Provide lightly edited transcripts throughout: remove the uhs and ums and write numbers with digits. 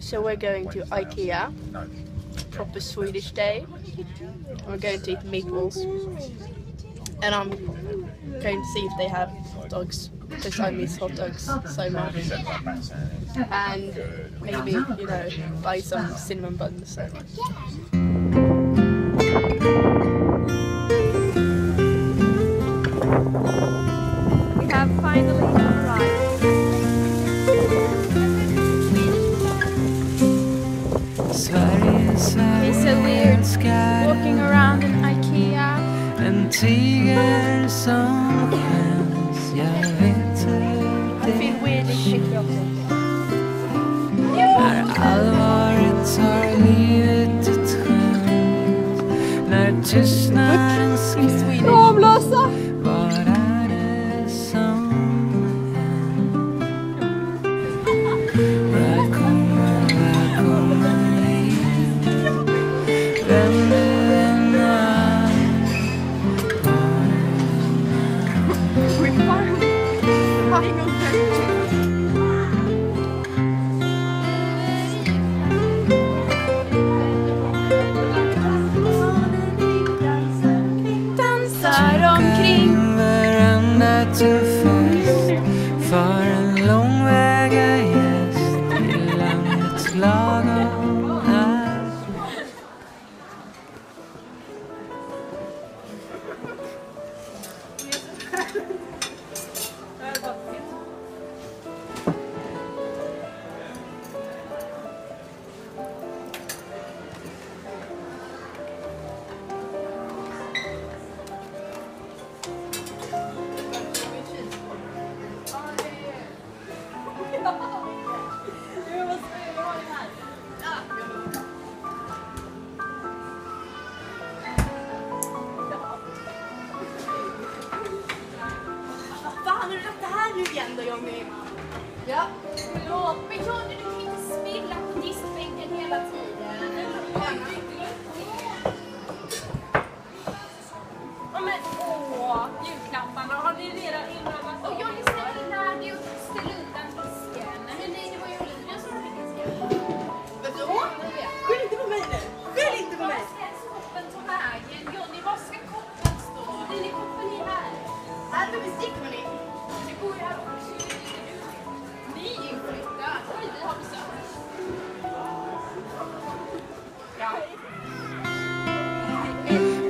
So we're going to IKEA, proper Swedish day. We're going to eat meatballs, and I'm going to see if they have hot dogs, because I miss hot dogs so much. And maybe, you know, buy some cinnamon buns. We have finally arrived. It's so weird walking around in IKEA. I feel weirdly sick of it. In Swedish. Ja, förlåt. Men Johnny, du kan inte spilla på diskbänken hela tiden. Ja, men åh, julklapparna. Har ni redan inrammat? Och Johnny ställde ju undan disken. Men nej, det var ju Olivia som fick disken. Vet du vad? Skyll inte på mig nu. Skyll inte på mig. Var ska koppen ta vägen? Johnny, var ska koppen stå? Den är koppen i här. Här får vi stick, hörni. Det går ju här också.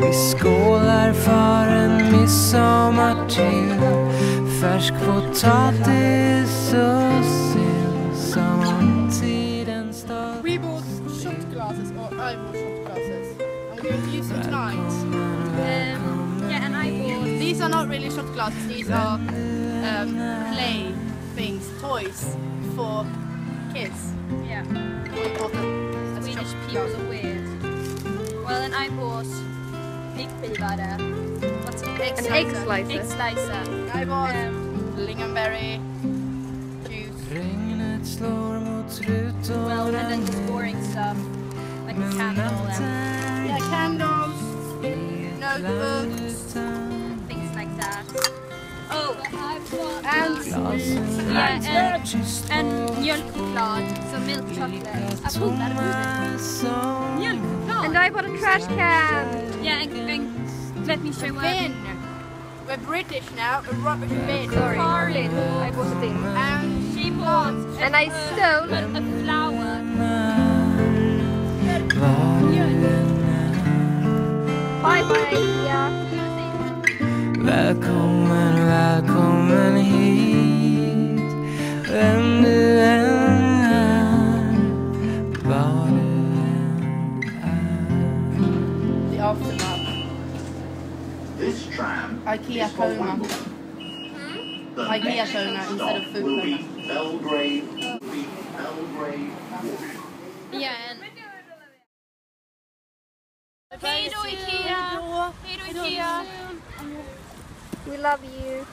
Vi skålar för en midsommartid, färsk potatis och sill samtiden står. We bought shot glasses, or I bought shot glasses. I'm going to use them tonight. Yeah, and I bought. These are not really shot glasses. These are play things, toys for kids. Yeah. We bought them. Swedish people are weird. Well, and I bought. What's an egg slicer? I bought lingonberry juice. Well, and then just boring stuff like a candle and yeah, candles, notebooks, things like that. Oh, and mjölkchoklad, so milk chocolate. I bought that. And I bought a trash can. Yeah, and let me show you. We're British now. A rubbish bin. Sorry. I bought a thing. And she bought. And I stole a flower. Bye bye. Yeah. Välkommen, välkommen hit. Vem du än är, var du än är. The aftermath. This tram IKEA is for one book. The IKEA next stop will be Belgrade Walk. Yeah, and... Hej då IKEA! Hej då IKEA! We love you.